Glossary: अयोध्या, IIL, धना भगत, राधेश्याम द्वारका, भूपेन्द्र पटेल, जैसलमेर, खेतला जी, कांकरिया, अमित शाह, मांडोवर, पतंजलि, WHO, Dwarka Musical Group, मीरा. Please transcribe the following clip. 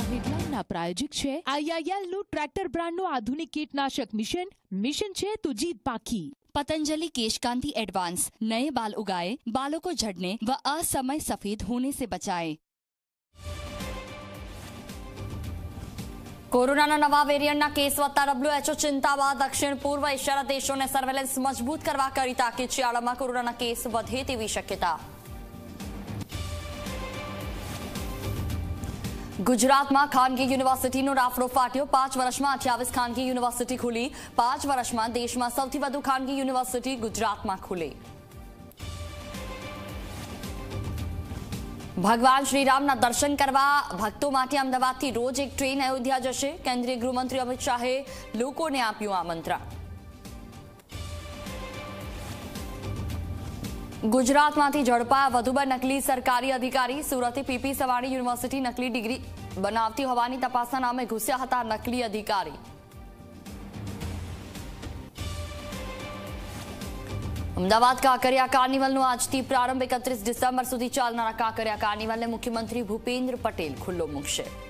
આ હેડલાઇનના પ્રાયોજક છે IIL નું ટ્રેક્ટર બ્રાન્ડનું આધુનિક कीटनाशक मिशन मिशन છે તો જીત પાકી। पतंजलि केश कांति एडवांस नए बाल उगाए, बालों को झड़ने व असमय सफेद होने से बचाए। कोरोना नवा वेरियंटना केस वधता WHO चिंता बाद दक्षिण पूर्व एशियाना देशोने सर्वेलन्स मजबूत करवा करी ताकीद। शियाळामां कोरोना केस वधे तेवी शक्यता। गुजरात में खानगी यूनिवर्सिटी राफड़ो फाट्यो। 5 वर्ष में 28 खानगी यूनिवर्सिटी खुली। 5 वर्ष में देश में सौथी वधु खानगी यूनिवर्सिटी गुजरात में खुली। भगवान श्रीरामना दर्शन करवा भक्तों माटे अमदावादथी रोज एक ट्रेन अयोध्या जशे। केंद्रीय गृहमंत्री अमित शाहे लोकोने आप्युं आमंत्रण। गुजरात में झड़पाया वधु बे नकली सरकारी अधिकारी। सूरती पीपी सवाणी यूनिवर्सिटी नकली डिग्री बनावती होवानी तपासना नामे घुस्या हता नकली अधिकारी। अमदावाद कांकरिया कार्निवलनो आजथी प्रारंभ। 31 डिसेम्बर सुधी चालनारा कांकरिया कार्निवलने मुख्यमंत्री भूपेन्द्र पटेल खुल्लो मूकशे।